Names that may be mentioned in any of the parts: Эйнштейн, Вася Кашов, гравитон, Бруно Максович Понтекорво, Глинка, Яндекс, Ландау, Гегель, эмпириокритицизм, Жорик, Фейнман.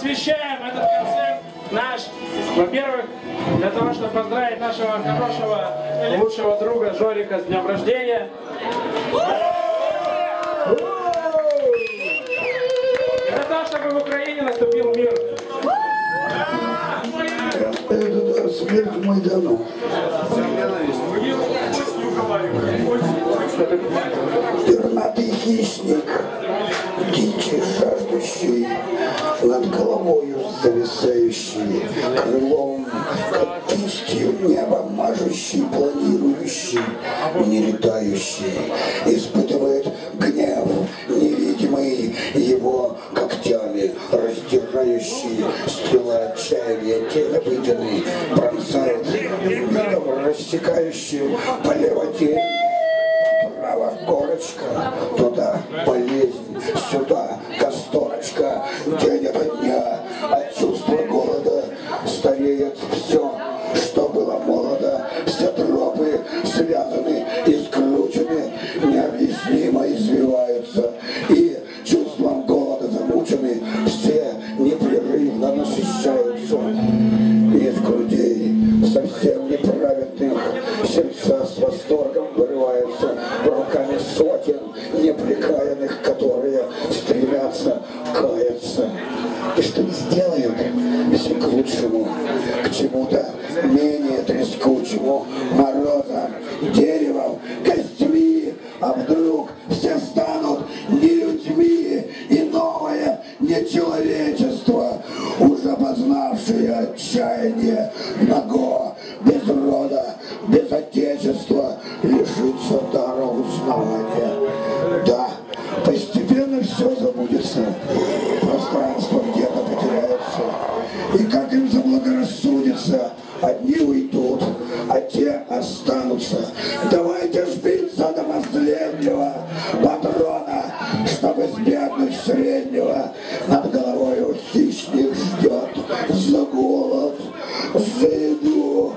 посвящаем этот концерт наш, во-первых, для того, чтобы поздравить нашего хорошего, лучшего друга Жорика с днем рождения. Для того, чтобы в Украине наступил мир. Это смерть Майдана. Пернатый хищник, дичи жаждущий, над головою зависающий, крылом, как кистью небо мажущий, планирующий, не летающий, испытывает гнев невидимый, его когтями раздирающий, стрела отчаяния телевыделы пронзает миром рассекающим полевотель. Право корочка, туда болезнь, сюда касторочка, день ото дня от чувства голода стареет все, что было молодо, все тропы связаны и скручены, необъяснимо извиваются и чувством голода замучены, все непрерывно насыщаются из грудей совсем неправедных, сердца с восторгом вырываются руками сотен неприкаянных, которые стремятся каяться. И что не сделают, все к лучшему, к чему-то менее трескучему, морозом, деревом, костями, а вдруг все станут не людьми, и новое нечеловечество, уже познавшее отчаяние, наго, без рода, без отечества, лишится дара узнавания. Да, постепенно все забудется, пространство где-то потеряется, и как им заблагорассудится, одни уйдут, а те останутся. Давайте жбиться до последнего патрона, чтобы избегнуть среднего. Над головою хищник ждет за голод, за еду.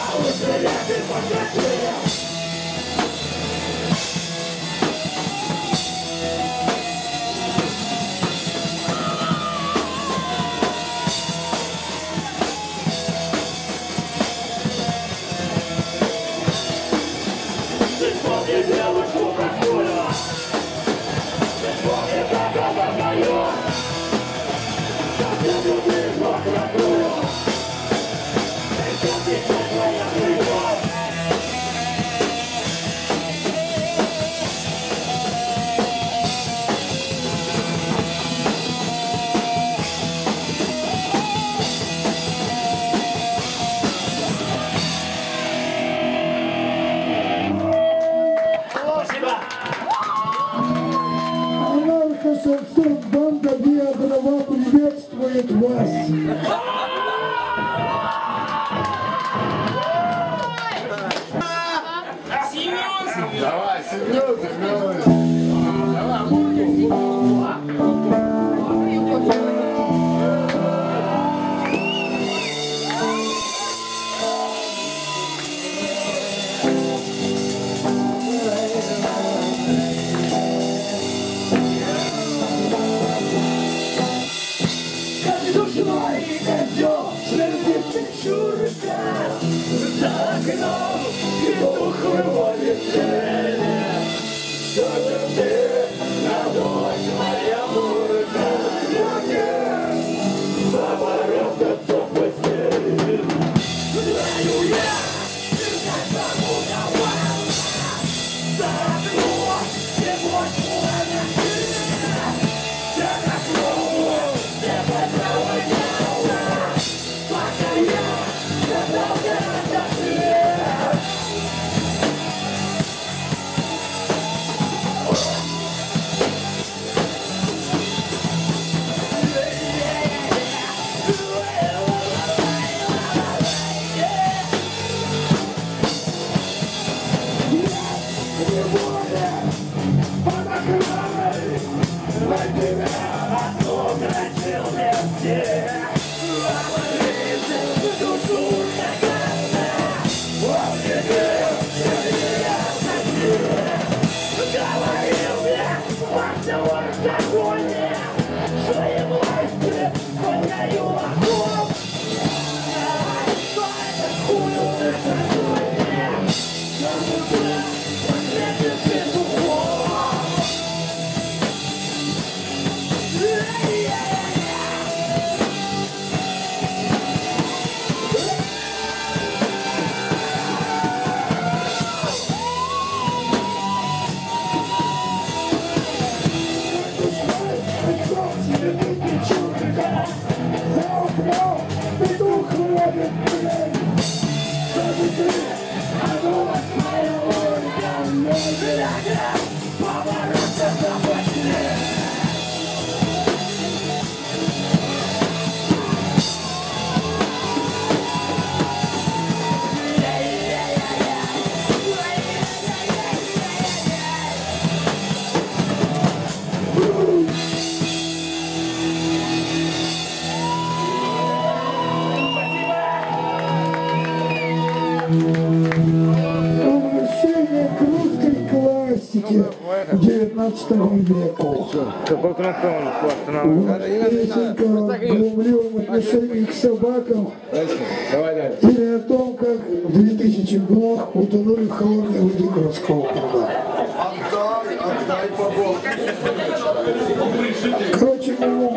Yeah, yeah, yeah. Возвращение к русской классике 19 века. Какой красавец останавливается. Песенка о глумливом отношении к собакам или о том, как 2000 блох утонули в холодной воде городского пруда. Отдай побол. Короче, мама.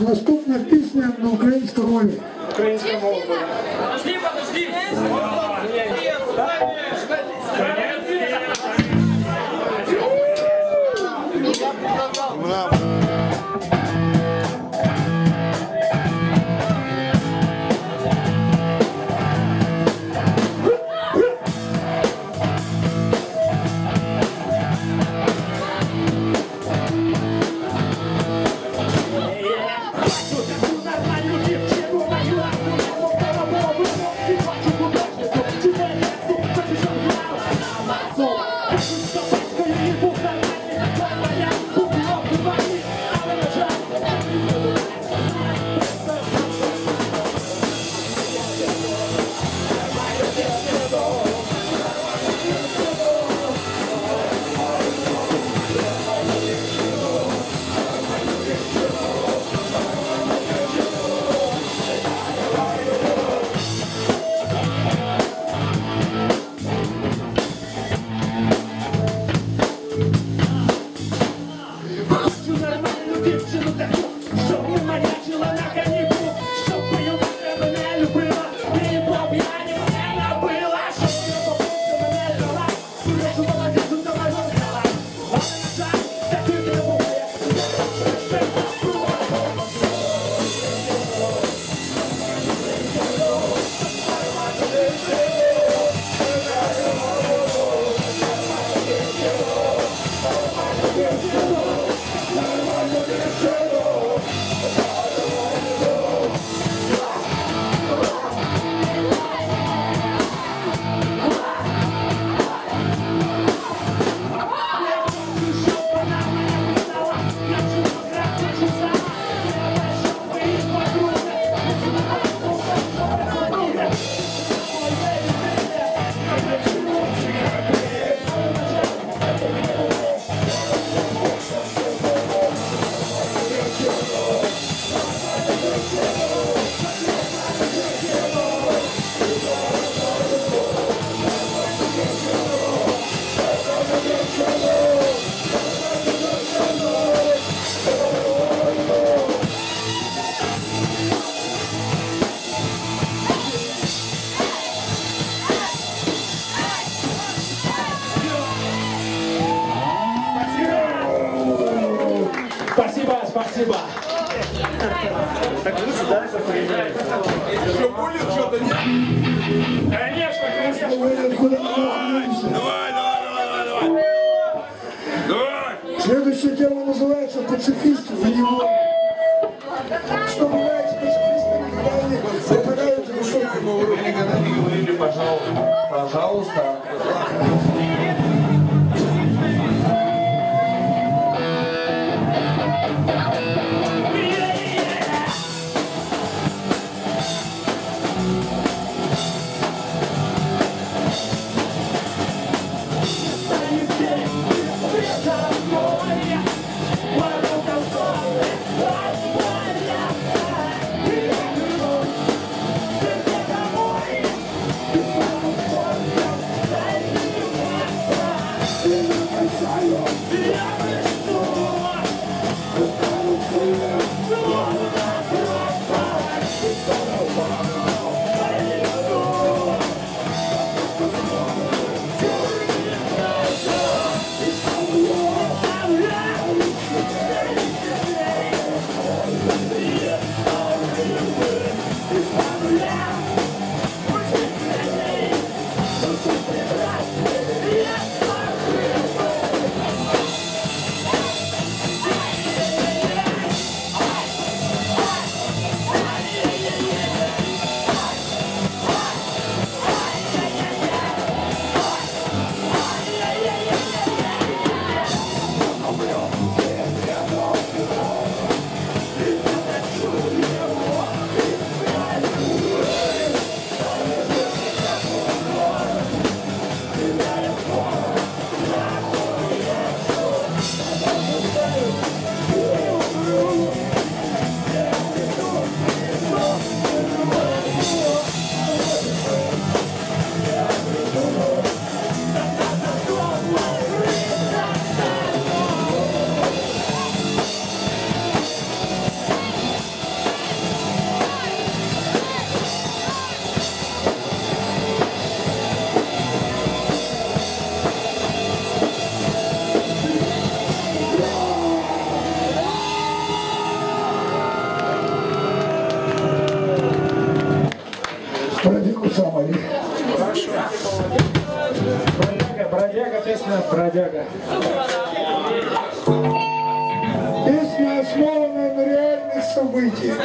Наступна пісня на українській мові. Українська мова. Подожди, подожди! Thank you. Спасибо. Так лучше дальше приезжать. Еще будет что-то? Конечно, конечно. Давай, давай. Давай. Следующая тема называется «Пацифисты за него». Что бывает с пацифистами, когда они попадают в высокому уровню? Никогда не говорили «пожалуйста». Пожалуйста. Бродяга. Песня, основанная на реальных событиях.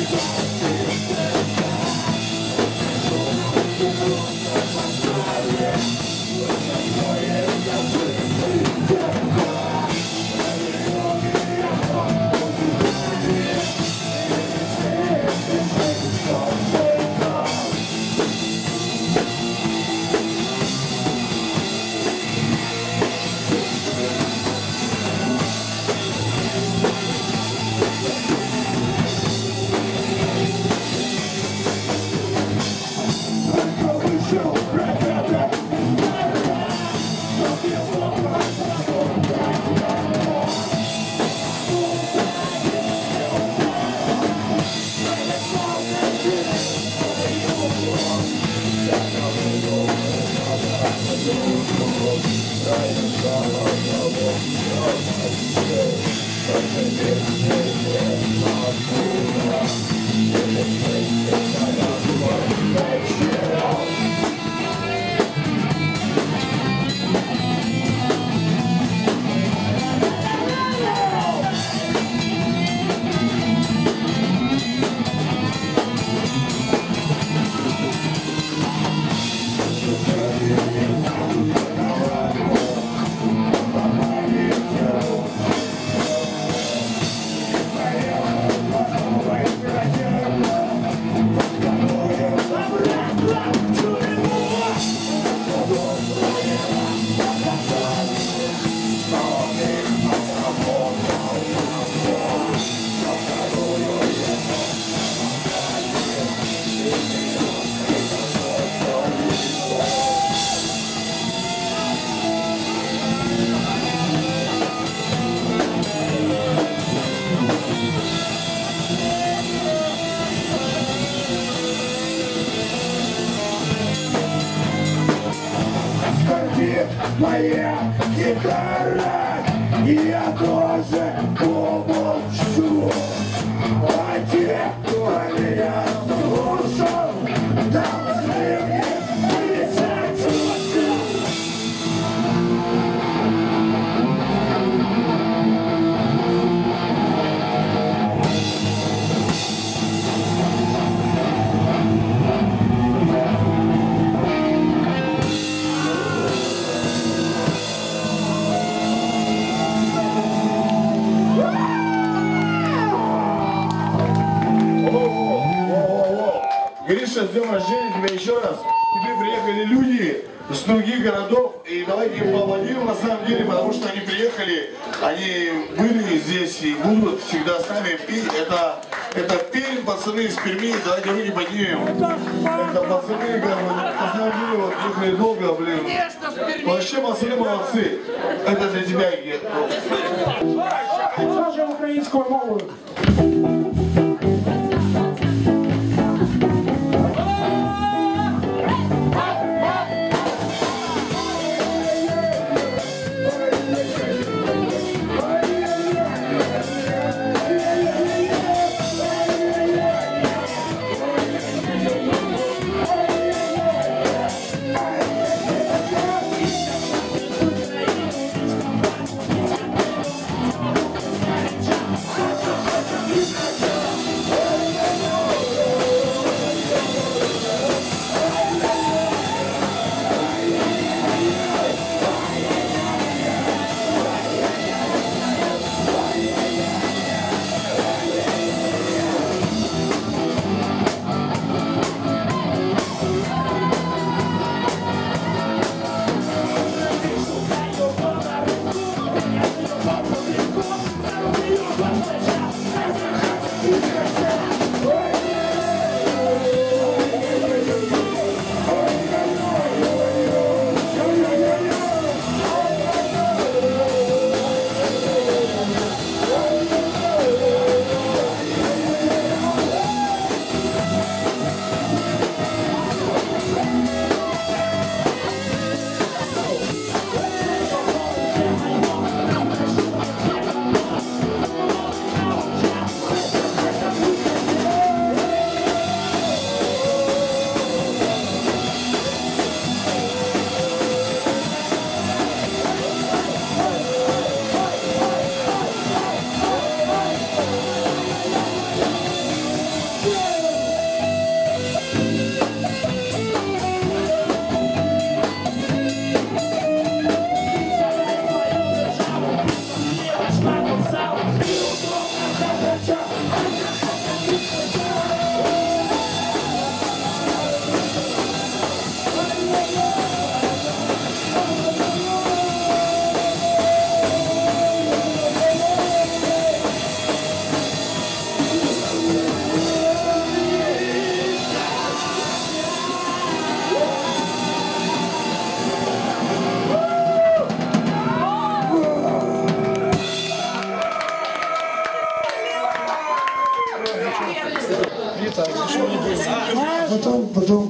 Let's go. Моя гитара, я тоже помолчу. А те, кто меня слушал, должны мне писать Гриша, с днем рождения тебя еще раз. К тебе приехали люди с других городов, и давайте им поаплодируем на самом деле, потому что они приехали, они были здесь и будут всегда с нами. Это Пермь, пацаны из Перми, давайте руки поднимем. Это пацаны, на самом деле, вот ехали долго, блин. Вообще пацаны молодцы. Это для тебя, Гет. Тоже украинскую мову.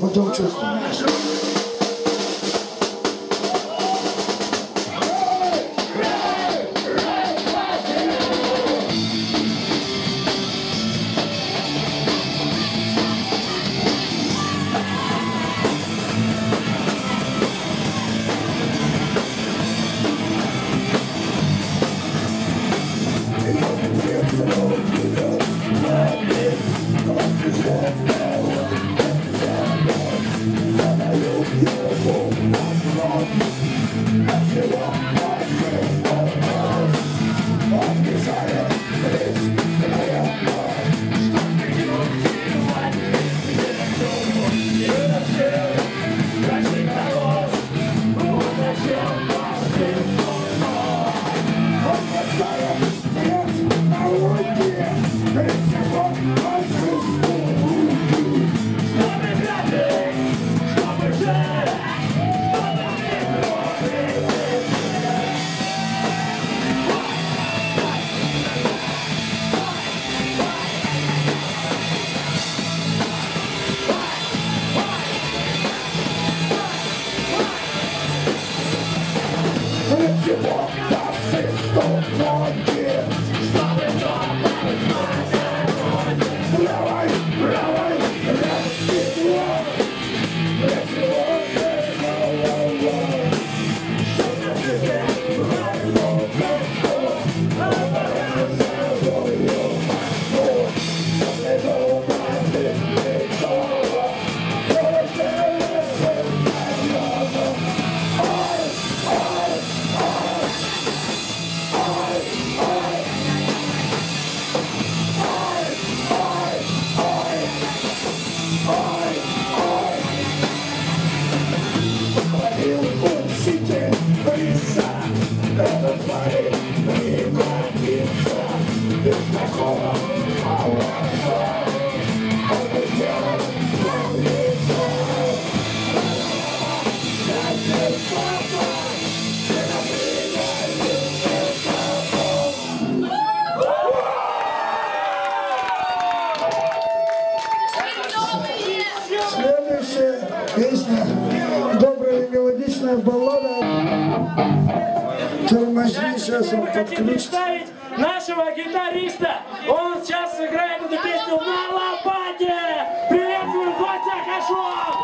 Потом чувствую. Следующая песня, добрая и мелодичная баллада. Тормозни, сейчас он подключит. Нашего гитариста. Он сейчас сыграет эту песню на лопате. Приветствую, Вася Кашов!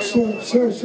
Все.